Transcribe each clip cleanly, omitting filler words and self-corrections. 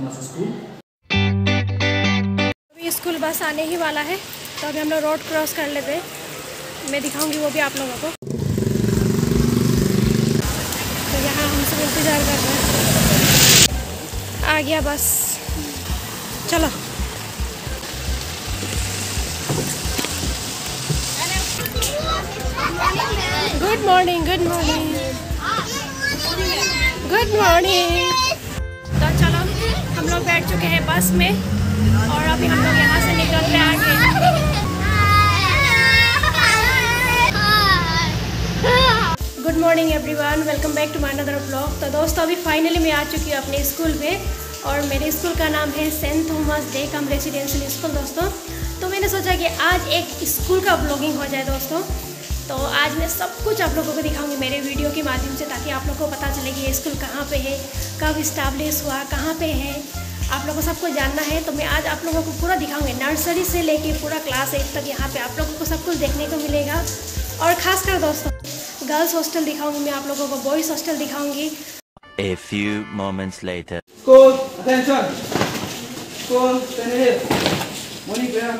Thomas school. ये school bus आने ही वाला है तो अभी हम लोग रोड क्रॉस कर लेते हैं, मैं दिखाऊंगी वो भी आप लोगों को। तो यहाँ हम सब इंतज़ार कर रहे हैं, आ गया बस, चलो। Good morning, good morning, good morning. तो चलो हम लोग बैठ चुके हैं बस में और अभी हम लोग यहाँ से निकल रहे हैं। Good morning everyone, welcome back to my another vlog. तो दोस्तों अभी फाइनली मैं आ चुकी हूँ अपने स्कूल में और मेरे स्कूल का नाम है Saint Thomas day cum residential school. दोस्तों तो मैंने सोचा कि आज एक स्कूल का व्लॉगिंग हो जाए दोस्तों। तो आज मैं सब कुछ आप लोगों को दिखाऊंगी मेरे वीडियो के माध्यम से, ताकि आप लोगों को पता चले कि ये स्कूल कहाँ पे है, कब इस्टेब्लिश हुआ, कहाँ पे है, आप लोगों को सबको जानना है। तो मैं आज आप लोगों को पूरा दिखाऊंगी, नर्सरी से लेके पूरा क्लास 8 तक यहाँ पे आप लोगों को सब कुछ देखने को मिलेगा। और ख़ासकर दोस्तों गर्ल्स हॉस्टल दिखाऊँगी मैं आप लोगों को, बॉयज़ हॉस्टल दिखाऊँगी। A few moments later. School, attention. School, stand here. Morning prayer.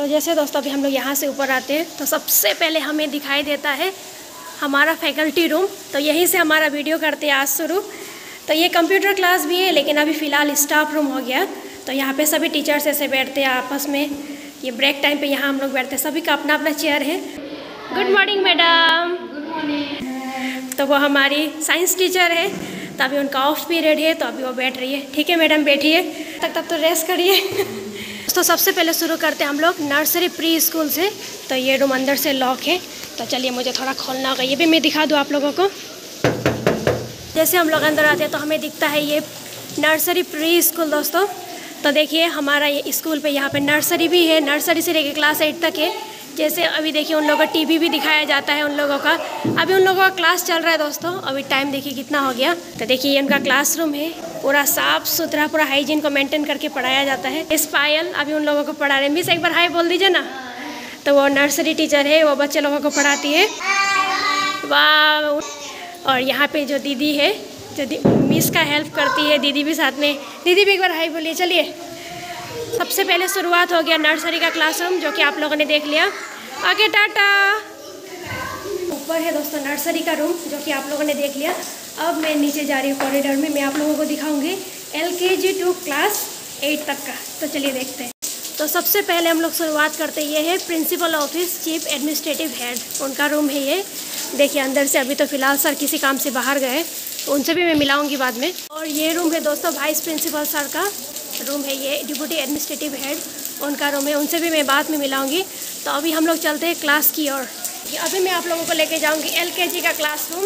तो जैसे दोस्तों अभी हम लोग यहाँ से ऊपर आते हैं तो सबसे पहले हमें दिखाई देता है हमारा फैकल्टी रूम। तो यहीं से हमारा वीडियो करते हैं आज शुरू। तो ये कंप्यूटर क्लास भी है लेकिन अभी फ़िलहाल स्टाफ रूम हो गया। तो यहाँ पे सभी टीचर्स ऐसे बैठते हैं आपस में, ये ब्रेक टाइम पे यहाँ हम लोग बैठते हैं, सभी का अपना अपना चेयर है। Good morning madam. Good morning. तो वो हमारी साइंस टीचर है, तो अभी उनका ऑफ पीरियड है तो अभी वो बैठ रही है। ठीक है मैडम बैठिए, तब तो रेस्ट करिए। तो सबसे पहले शुरू करते हैं हम लोग नर्सरी प्री स्कूल से। तो ये रूम अंदर से लॉक है, तो चलिए मुझे थोड़ा खोलना होगा, ये भी मैं दिखा दूँ आप लोगों को। जैसे हम लोग अंदर आते हैं तो हमें दिखता है ये नर्सरी प्री स्कूल दोस्तों। तो देखिए हमारा ये स्कूल पे यहाँ पे नर्सरी भी है, नर्सरी से लेकर क्लास 8 तक है। जैसे अभी देखिए उन लोगों का टीवी भी दिखाया जाता है, उन लोगों का अभी उन लोगों का क्लास चल रहा है दोस्तों। अभी टाइम देखिए कितना हो गया। तो देखिए ये उनका क्लासरूम है, पूरा साफ़ सुथरा, पूरा हाइजीन को मेंटेन करके पढ़ाया जाता है। मिस पायल अभी उन लोगों को पढ़ा रहे हैं। मिस एक बार हाय बोल दीजिए ना। तो वो नर्सरी टीचर है, वो बच्चे लोगों को पढ़ाती है। वाह। और यहाँ पे जो दीदी है, जो मिस का हेल्प करती है, दीदी भी साथ में। दीदी भी एक बार हाय बोलिए। चलिए सबसे पहले शुरुआत हो गया नर्सरी का क्लासरूम, जो कि आप लोगों ने देख लिया। आगे टाटा। ऊपर है दोस्तों नर्सरी का रूम, जो कि आप लोगों ने देख लिया। अब मैं नीचे जा रही हूँ कॉरिडोर में, मैं आप लोगों को दिखाऊंगी LKG टू क्लास 8 तक का। तो चलिए देखते हैं। तो सबसे पहले हम लोग शुरुआत करते ये है principal office chief administrative head, उनका रूम है ये। देखिए अंदर से, अभी तो फ़िलहाल सर किसी काम से बाहर गए, उनसे भी मैं मिलाऊंगी बाद में। और ये रूम है दोस्तों वाइस प्रिंसिपल सर का रूम है ये, डिप्यूटी एडमिनिस्ट्रेटिव हेड उनका रूम है, उनसे भी मैं बाद में मिलाऊंगी। तो अभी हम लोग चलते हैं क्लास की ओर। अभी मैं आप लोगों को लेके जाऊंगी LKG का क्लासरूम।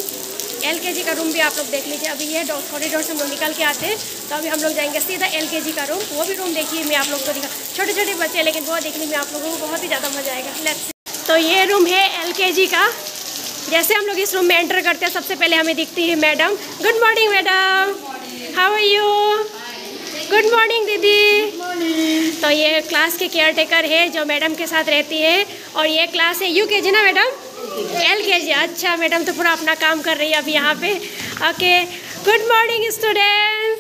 LKG का रूम भी आप लोग देख लीजिए। अभी ये कॉरिडोर से हम लोग निकल के आते हैं, तो अभी हम लोग जाएंगे सीधा LKG का रूम। वो भी रूम देखिए, मैं आप लोगों को दिखा, छोटे छोटे बच्चे हैं लेकिन वो देखने में आप लोगों को बहुत ही ज़्यादा मज़ा आएगा। तो ये रूम है LKG का। जैसे हम लोग इस रूम में एंटर करते हैं सबसे पहले हमें दिखती है madam. Good morning madam. How are you? Good morning दीदी. Good morning. तो ये क्लास के केयर टेकर है जो मैडम के साथ रहती है और ये क्लास है UKG ना मैडम, LKG. अच्छा मैडम तो पूरा अपना काम कर रही है अभी यहाँ पे. Okay, good morning students.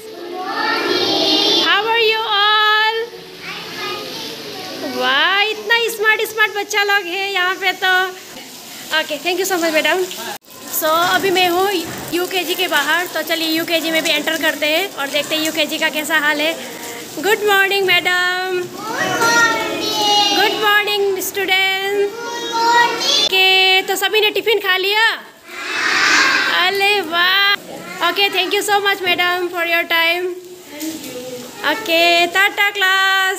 How are you all? वाह, इतना स्मार्ट स्मार्ट बच्चा लोग है यहाँ पे तो. Okay, thank you so much madam. So अभी मैं हूँ UKG के बाहर, तो चलिए UKG में भी एंटर करते हैं और देखते हैं UKG का कैसा हाल है. Good morning madam. Good morning student. के तो सभी ने टिफ़िन खा लिया? अरे वाह. Okay, thank you so much madam for your time. Okay, tata class.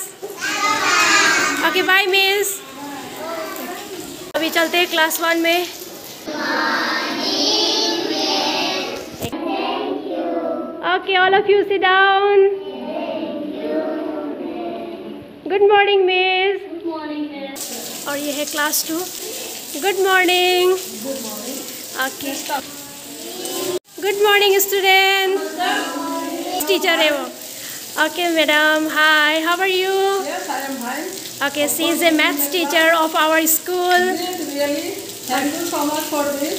Okay, bye miss. अभी चलते हैं क्लास 1 में. Okay, all of you sit down. Good morning, miss. Good morning, miss. और ये है class 2. Good morning. Good morning. Okay. Good morning, students. Teacher है वो. Okay, madam. Hi. How are you? Yes, I am fine. Okay, she is a maths teacher of our school. Really, thank you so much for this.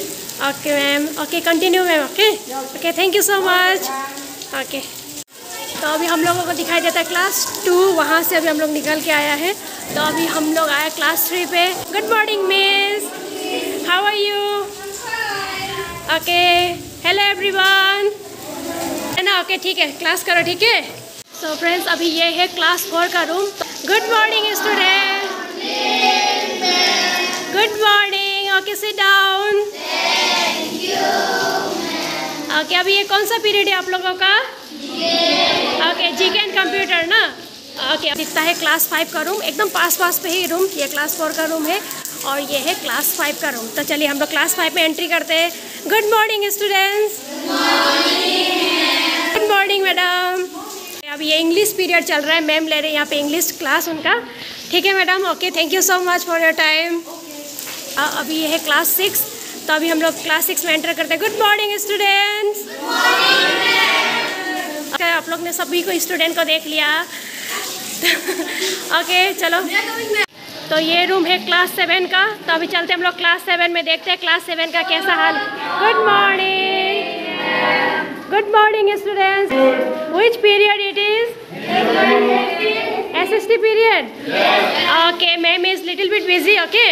Okay, ma'am. Okay, continue, ma'am. Okay. Okay, thank you so much. Okay तो अभी हम लोगों को दिखाई देता है class 2. वहाँ से अभी हम लोग निकल के आया है, तो अभी हम लोग आए क्लास 3 पे. Good morning miss. How are you? Okay, hello everyone, है ना? ओके, ठीक है, क्लास करो. ठीक है. सो फ्रेंड्स, अभी ये है क्लास 4 का room. Good morning student. Good morning. Okay, sit down. Okay, अभी ये कौन सा पीरियड है आप लोगों का? ओके, जीके एंड कंप्यूटर ना. ओके, दिखता है क्लास 5 का रूम. एकदम पास पे ही रूम. ये क्लास 4 का रूम है और ये है क्लास 5 का रूम. तो चलिए हम लोग क्लास 5 में एंट्री करते हैं. Good morning students. Good morning madam. अभी ये इंग्लिश पीरियड चल रहा है. मैम ले रहे हैं यहाँ पे इंग्लिश क्लास उनका. ठीक है madam. Okay, thank you so much for your time. अभी ये है क्लास 6, तो अभी हम लोग क्लास 6 में एंटर करते हैं. Good morning students. आप लोग ने सभी को स्टूडेंट को देख लिया. ओके, चलो. तो ये रूम है क्लास 7 का, तो अभी चलते हैं हम लोग क्लास 7 में. देखते हैं क्लास 7 का कैसा हाल. Good morning. Good morning students. Which period it is? SST period. Okay, ma'am is little bit busy. Okay,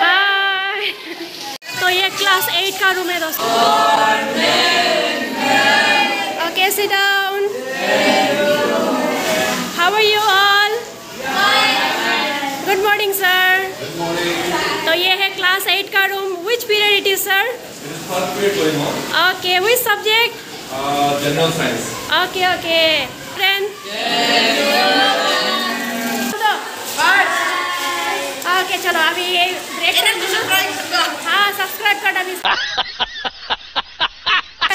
bye. तो ये क्लास 8 का रूम है दोस्तों. Okay, sit down. How are you all? Good morning sir. तो ये है class 8 का room. Which period it is sir? Okay, which subject? General science. Okay, okay friend. Okay, चलो अभी ये ब्रेक. हाँ, सब्सक्राइब कर अभी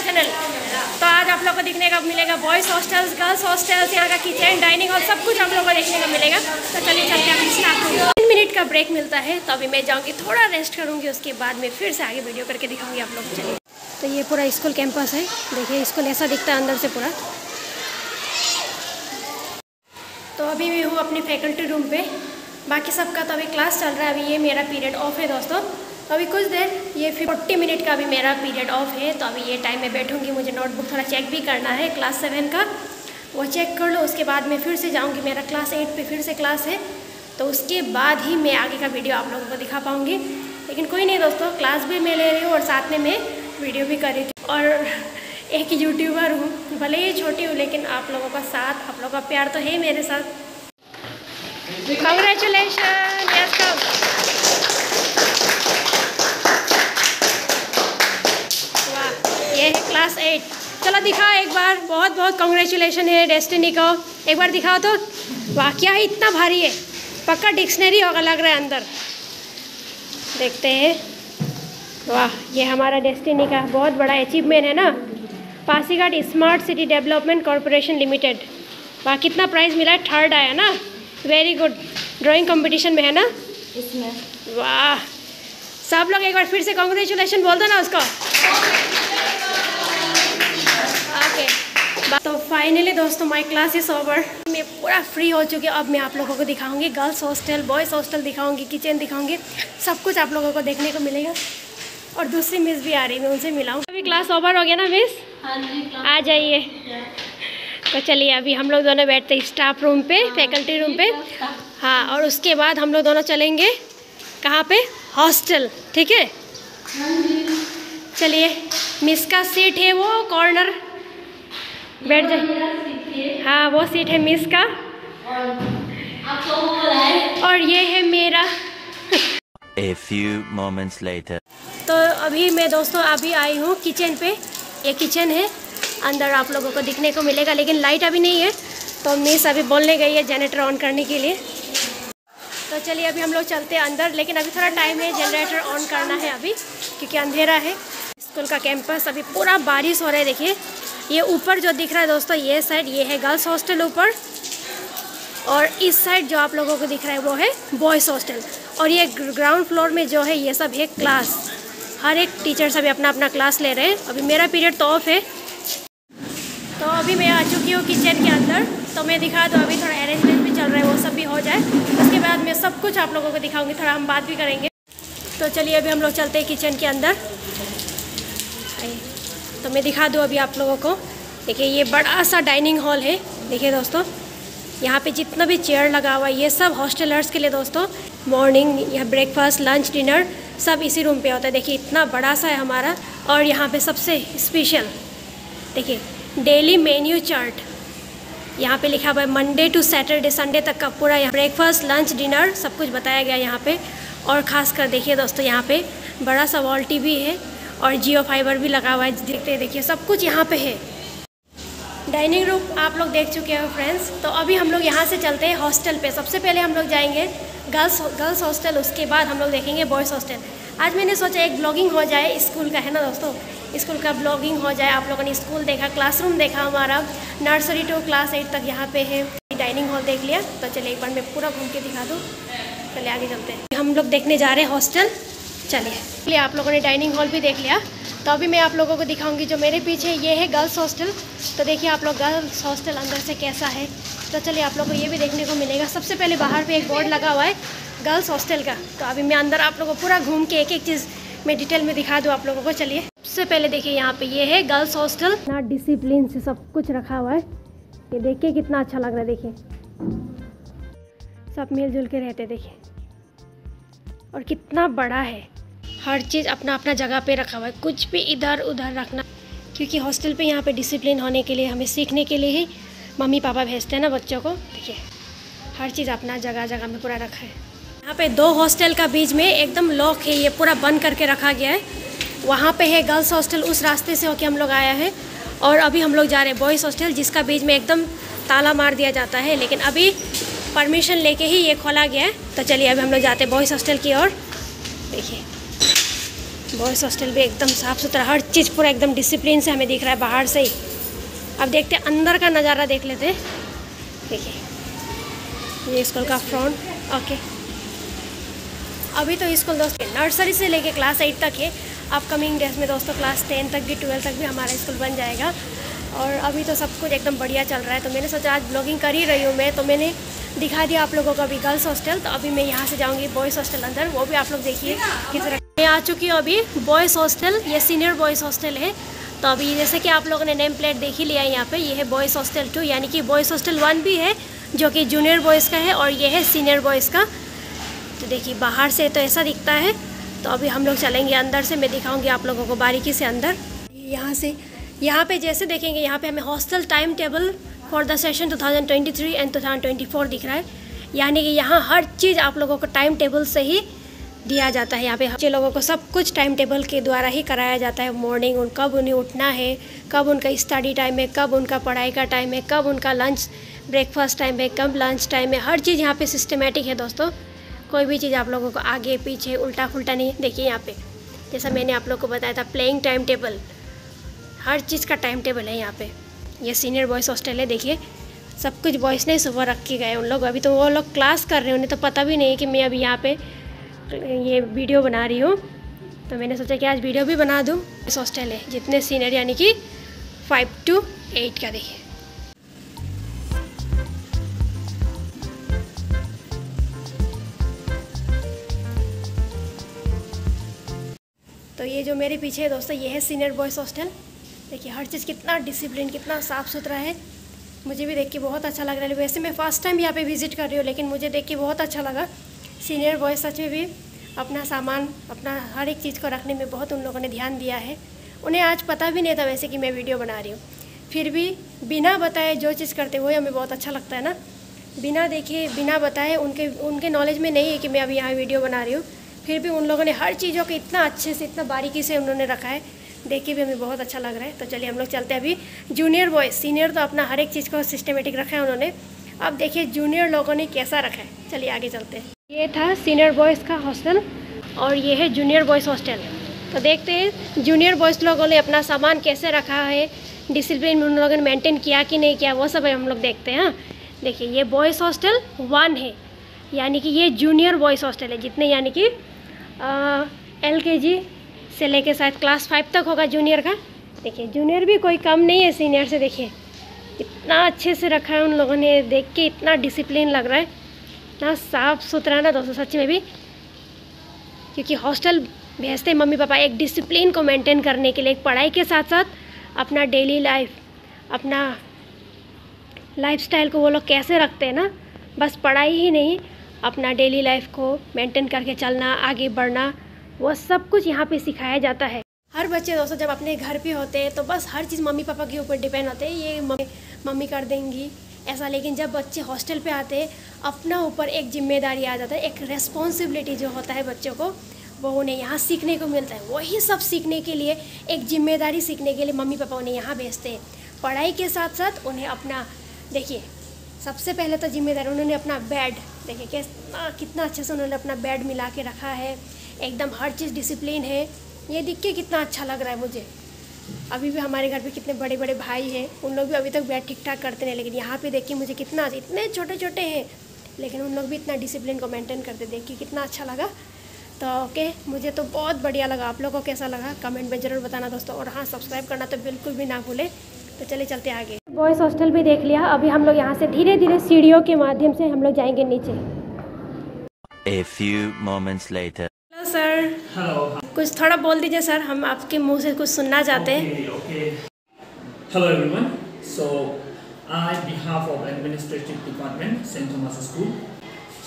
चैनल. तो आज आप लोग को दिखने का मिलेगा बॉयज़ हॉस्टल्स, गर्ल्स हॉस्टल्स, यहाँ का किचन, डाइनिंग हॉल, सब कुछ हम लोग को देखने का मिलेगा. तो चलिए चलते हैं. अभी स्टार्ट 10 मिनट का ब्रेक मिलता है, तो अभी मैं जाऊँगी, थोड़ा रेस्ट करूँगी, उसके बाद में फिर से आगे वीडियो करके दिखाऊँगी आप लोग. चलिए, तो ये पूरा स्कूल कैंपस है. देखिए स्कूल ऐसा दिखता है अंदर से पूरा. तो अभी मैं हूँ अपने फैकल्टी रूम पे. बाकी सबका तो अभी क्लास चल रहा है. अभी ये मेरा पीरियड ऑफ है दोस्तों. तो अभी कुछ देर, ये 40 मिनट का अभी मेरा पीरियड ऑफ है. तो अभी ये टाइम में बैठूंगी. मुझे नोटबुक थोड़ा चेक भी करना है क्लास 7 का, वो चेक कर लो. उसके बाद मैं फिर से जाऊंगी. मेरा क्लास 8 पे फिर से क्लास है, तो उसके बाद ही मैं आगे का वीडियो आप लोगों को दिखा पाऊँगी. लेकिन कोई नहीं दोस्तों, क्लास भी मैं ले रही हूँ और साथ में मैं वीडियो भी कर रही थी. और एक यूट्यूबर हूँ, भले ही छोटी हूँ, लेकिन आप लोगों का साथ, आप लोगों का प्यार तो है मेरे साथ. Congratulations. Yes, come. वाह, ये है क्लास 8. चलो दिखाओ एक बार. बहुत बहुत कॉन्ग्रेचुलेशन है डेस्टिनी को. एक बार दिखाओ तो. वाह, क्या है, इतना भारी है. पक्का डिक्शनरी होगा लग रहा है अंदर. देखते हैं. वाह, ये हमारा डेस्टिनी का बहुत बड़ा अचीवमेंट है ना. Pasighat smart city development corporation limited. वाह, कितना प्राइज़ मिला है. 3rd आया ना. Very good. ड्राइंग कंपटीशन में है ना इसमें. वाह, सब लोग एक बार फिर से कॉन्ग्रेचुलेशन बोल दो ना उसको। ओके तो फाइनली दोस्तों माय क्लास इज ओवर, मैं पूरा फ्री हो चुकी हूँ। अब मैं आप लोगों को दिखाऊंगी गर्ल्स हॉस्टल, बॉयज़ हॉस्टल दिखाऊंगी, किचन दिखाऊंगी, सब कुछ आप लोगों को देखने को मिलेगा। और दूसरी मिस भी आ रही, मैं उनसे मिलाऊँ। अभी क्लास ओवर हो गया ना मिस? हाँ जी, आ जाइए। तो चलिए अभी हम लोग दोनों बैठते हैं स्टाफ रूम पे, फैकल्टी रूम पे। हाँ, और उसके बाद हम लोग दोनों चलेंगे कहाँ पे? हॉस्टल, ठीक है। चलिए मिस का सीट है वो कॉर्नर, बैठ जाइए। हाँ वो सीट है मिस का, और ये है मेरा। A few moments later. तो अभी मैं दोस्तों अभी आई हूँ किचन पे। ये किचन है, अंदर आप लोगों को दिखने को मिलेगा, लेकिन लाइट अभी नहीं है। तो मिस अभी बोलने गई है जनरेटर ऑन करने के लिए। तो चलिए अभी हम लोग चलते हैं अंदर, लेकिन अभी थोड़ा टाइम है, जनरेटर ऑन करना है अभी क्योंकि अंधेरा है। स्कूल का कैंपस अभी पूरा बारिश हो रहा है। देखिए ये ऊपर जो दिख रहा है दोस्तों, ये साइड ये है गर्ल्स हॉस्टल ऊपर, और इस साइड जो आप लोगों को दिख रहा है वो है बॉयज़ हॉस्टल। और ये ग्राउंड फ्लोर में जो है ये सब है क्लास। हर एक टीचर सभी अपना अपना क्लास ले रहे हैं। अभी मेरा पीरियड तो ऑफ है। तो अभी मैं आ चुकी हूँ किचन के अंदर। तो मैं दिखा दूँ, अभी थोड़ा अरेंजमेंट भी चल रहा है, वो सब भी हो जाए उसके बाद मैं सब कुछ आप लोगों को दिखाऊँगी। थोड़ा हम बात भी करेंगे। तो चलिए अभी हम लोग चलते हैं किचन के अंदर। तो मैं दिखा दूँ अभी आप लोगों को। देखिए ये बड़ा सा डाइनिंग हॉल है। देखिए दोस्तों यहाँ पे जितना भी चेयर लगा हुआ है ये सब हॉस्टलर्स के लिए दोस्तों। मॉर्निंग या ब्रेकफास्ट, लंच, डिनर सब इसी रूम पे होता है। देखिए इतना बड़ा सा है हमारा। और यहाँ पे सबसे स्पेशल देखिए डेली मेन्यू चार्ट यहाँ पे लिखा हुआ है। मंडे टू सैटरडे, संडे तक का पूरा यहाँ ब्रेकफास्ट, लंच, डिनर सब कुछ बताया गया यहाँ पे। और ख़ास कर देखिए दोस्तों यहाँ पे बड़ा सा वॉल टीवी है और जियो फाइबर भी लगा हुआ है। देखते देखिए सब कुछ यहाँ पे है। डाइनिंग रूम आप लोग देख चुके हो फ्रेंड्स। तो अभी हम लोग यहाँ से चलते हैं हॉस्टल पे। सबसे पहले हम लोग जाएंगे गर्ल्स हॉस्टल, उसके बाद हम लोग देखेंगे बॉयज़ हॉस्टल। आज मैंने सोचा एक ब्लॉगिंग हो जाए स्कूल का, है ना दोस्तों, स्कूल का ब्लॉगिंग हो जाए। आप लोगों ने स्कूल देखा, क्लासरूम देखा हमारा, नर्सरी टू क्लास 8 तक यहाँ पे है। डाइनिंग हॉल देख लिया। तो चलिए एक बार मैं पूरा घूम के दिखा दूँ। चलिए आगे चलते हैं, हम लोग देखने जा रहे हैं हॉस्टल। चलिए आप लोगों ने डाइनिंग हॉल भी देख लिया। तो अभी मैं आप लोगों को दिखाऊंगी जो मेरे पीछे ये है गर्ल्स हॉस्टल। तो देखिए आप लोग गर्ल्स हॉस्टल अंदर से कैसा है। तो चलिए आप लोगों को ये भी देखने को मिलेगा। सबसे पहले बाहर पे एक बोर्ड लगा हुआ है गर्ल्स हॉस्टल का। तो अभी मैं अंदर आप लोगों को पूरा घूम के एक एक चीज़ मैं डिटेल में दिखा दूँ आप लोगों को। चलिए सबसे पहले देखिए यहाँ पे ये है गर्ल्स हॉस्टल। इतना डिसिप्लिन से सब कुछ रखा हुआ है, ये देखिए कितना अच्छा लग रहा है। देखिए सब मिलजुल के रहते, देखिए और कितना बड़ा है। हर चीज़ अपना अपना जगह पे रखा हुआ है, कुछ भी इधर उधर रखना, क्योंकि हॉस्टल पे यहाँ पे डिसिप्लिन होने के लिए, हमें सीखने के लिए ही मम्मी पापा भेजते हैं ना बच्चों को। देखिए हर चीज़ अपना जगह जगह में पूरा रखा है। यहाँ पे दो हॉस्टल का बीच में एकदम लॉक है, ये पूरा बंद करके रखा गया है। वहाँ पर है गर्ल्स हॉस्टल, उस रास्ते से होके हम लोग आया है। और अभी हम लोग जा रहे हैं बॉयज़ हॉस्टल, जिसका बीच में एकदम ताला मार दिया जाता है, लेकिन अभी परमिशन लेके ही ये खोला गया है। तो चलिए अभी हम लोग जाते हैं बॉयज़ हॉस्टल की ओर। देखिए बॉयज़ हॉस्टल भी एकदम साफ़ सुथरा, हर चीज़ पूरा एकदम डिसिप्लिन से हमें दिख रहा है बाहर से ही। अब देखते हैं अंदर का नज़ारा देख लेते हैं। देखिए ये स्कूल का फ्रंट। ओके अभी तो स्कूल दोस्तों नर्सरी से लेके क्लास 8 तक है। अपकमिंग डेज में दोस्तों क्लास 10 तक भी, 12 तक भी हमारा स्कूल बन जाएगा। और अभी तो सब कुछ एकदम बढ़िया चल रहा है। तो मैंने सोचा आज ब्लॉगिंग कर ही रही हूँ मैं, तो मैंने दिखा दिया आप लोगों को अभी गर्ल्स हॉस्टल। तो अभी मैं यहाँ से जाऊँगी बॉयज़ हॉस्टल अंदर, वो भी आप लोग देखिए किस तरह। मैं आ चुकी हूँ अभी बॉयज़ हॉस्टल, ये सीनियर बॉयज़ हॉस्टल है। तो अभी जैसे कि आप लोगों ने नेम प्लेट देख ही लिया है, यहाँ पर ये है बॉयज़ हॉस्टल 2, यानी कि बॉयज़ हॉस्टल 1 भी है जो कि जूनियर बॉयज़ का है, और ये है सीनियर बॉयज़ का। तो देखिए बाहर से तो ऐसा दिखता है। तो अभी हम लोग चलेंगे अंदर से, मैं दिखाऊँगी आप लोगों को बारीकी से अंदर। यहाँ से यहाँ पे जैसे देखेंगे, यहाँ पे हमें hostel time table for the session 2023 and 2024 दिख रहा है। यानी कि यहाँ हर चीज़ आप लोगों को टाइम टेबल से ही दिया जाता है। यहाँ पे बच्चे लोगों को सब कुछ टाइम टेबल के द्वारा ही कराया जाता है। मॉर्निंग कब उन्हें उठना है, कब उनका स्टडी टाइम है, कब उनका पढ़ाई का टाइम है, कब उनका लंच ब्रेकफास्ट टाइम है, कब लंच टाइम है। हर चीज़ यहाँ पर सिस्टमेटिक है दोस्तों। कोई भी चीज़ आप लोगों को आगे पीछे उल्टा फुल्टा नहीं। देखिए यहाँ पर जैसा मैंने आप लोग को बताया था प्लेइंग टाइम टेबल, हर चीज़ का टाइम टेबल है यहाँ पे। ये सीनियर बॉयज़ हॉस्टल है। देखिए सब कुछ बॉयज़ ने सुबह रख के गए उन लोग। अभी तो वो लोग क्लास कर रहे हैं, उन्हें तो पता भी नहीं कि मैं अभी यहाँ पे ये वीडियो बना रही हूँ, तो मैंने सोचा कि आज वीडियो भी बना दूँ। इस हॉस्टल है जितने सीनियर यानी कि 5 to 8 का। देखिए तो ये जो मेरे पीछे है दोस्तों, ये है सीनियर बॉयज़ हॉस्टल। देखिए हर चीज़ कितना डिसिप्लिन, कितना साफ़ सुथरा है। मुझे भी देख के बहुत अच्छा लग रहा है। वैसे मैं फ़र्स्ट टाइम यहाँ पे विज़िट कर रही हूँ, लेकिन मुझे देख के बहुत अच्छा लगा। सीनियर बॉयज़ सच में भी अपना सामान, अपना हर एक चीज़ को रखने में बहुत उन लोगों ने ध्यान दिया है। उन्हें आज पता भी नहीं था वैसे कि मैं वीडियो बना रही हूँ, फिर भी बिना बताए जो चीज़ करते हुए हमें बहुत अच्छा लगता है ना। बिना देखे बिना बताए, उनके नॉलेज में नहीं है कि मैं अभी यहाँ वीडियो बना रही हूँ, फिर भी उन लोगों ने हर चीज़ों को इतना अच्छे से, इतना बारीकी से उन्होंने रखा है। देख के भी हमें बहुत अच्छा लग रहा है। तो चलिए हम लोग चलते हैं अभी जूनियर बॉयज़। सीनियर तो अपना हर एक चीज़ को सिस्टमेटिक रखा है उन्होंने, अब देखिए जूनियर लोगों ने कैसा रखा है। चलिए आगे चलते हैं। ये था सीनियर बॉयज़ का हॉस्टल और ये है जूनियर बॉयज़ हॉस्टल। तो देखते हैं जूनियर बॉयज़ लोगों ने अपना सामान कैसे रखा है, डिसिप्लिन उन लोगों ने मेंटेन किया कि नहीं किया, वो सब हम लोग देखते हैं। देखिए ये बॉयज़ हॉस्टल 1 है, यानी कि ये जूनियर बॉयज़ हॉस्टल है। जितने यानी कि LKG से लेके शायद क्लास 5 तक होगा जूनियर का। देखिए जूनियर भी कोई कम नहीं है सीनियर से। देखिए इतना अच्छे से रखा है उन लोगों ने, देख के इतना डिसिप्लिन लग रहा है, इतना साफ़ सुथरा ना दोस्तों सच में भी। क्योंकि हॉस्टल भेजते मम्मी पापा एक डिसिप्लिन को मेंटेन करने के लिए, एक पढ़ाई के साथ साथ अपना डेली लाइफ, अपना लाइफस्टाइल को वो लोग कैसे रखते हैं ना। बस पढ़ाई ही नहीं, अपना डेली लाइफ को मेंटेन करके चलना, आगे बढ़ना, वो सब कुछ यहाँ पे सिखाया जाता है। हर बच्चे दोस्तों जब अपने घर पे होते हैं तो बस हर चीज़ मम्मी पापा के ऊपर डिपेंड होते हैं, ये मम्मी कर देंगी ऐसा। लेकिन जब बच्चे हॉस्टल पे आते हैं, अपना ऊपर एक जिम्मेदारी आ जाता है, एक रेस्पॉन्सिबिलिटी जो होता है बच्चों को, वो उन्हें यहाँ सीखने को मिलता है। वही सब सीखने के लिए, एक जिम्मेदारी सीखने के लिए मम्मी पापा उन्हें यहाँ भेजते हैं। पढ़ाई के साथ साथ उन्हें अपना, देखिए सबसे पहले तो जिम्मेदारी, उन्होंने अपना बेड, देखिए कैसा कितना अच्छे से उन्होंने अपना बेड मिला के रखा है, एकदम हर चीज़ डिसिप्लिन है। ये दिख के कितना अच्छा लग रहा है मुझे। अभी भी हमारे घर पे कितने बड़े बड़े भाई हैं, उन लोग भी अभी तक बेड ठीक ठाक करते नहीं, लेकिन यहाँ पे देख के मुझे कितना, इतने छोटे छोटे हैं लेकिन उन लोग भी इतना डिसिप्लिन को मेंटेन करते, देख के कितना अच्छा लगा। तो ओके, मुझे तो बहुत बढ़िया लगा। आप लोगों को कैसा लगा कमेंट में ज़रूर बताना दोस्तों, और हाँ सब्सक्राइब करना तो बिल्कुल भी ना भूलें। तो चले चलते आगे। बॉयज़ हॉस्टल भी देख लिया, अभी हम लोग यहाँ से धीरे धीरे सीढ़ियों के माध्यम से हम लोग जाएंगे नीचे। A few moments later. Hello, sir. Hello. कुछ थोड़ा बोल दीजिए सर, हम आपके मुंह से कुछ सुनना चाहते हैं। Okay. Hello everyone. So, on behalf of administrative department, Saint Thomas School.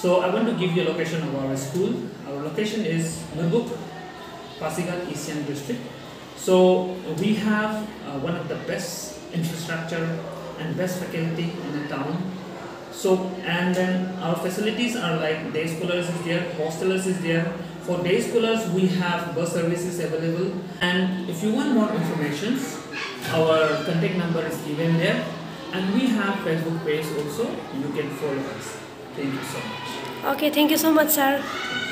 So I want to give you a location of our school. Our location is Murguk, Pasighat, Eastern District. So we have one of the best infrastructure and best faculty in the town. So and then our facilities are like day scholars is there, hostelers is there. For day scholars we have bus services available, and if you want more information, our contact number is given there, and we have Facebook page also, you can follow us. Thank you so much. Okay, thank you so much sir.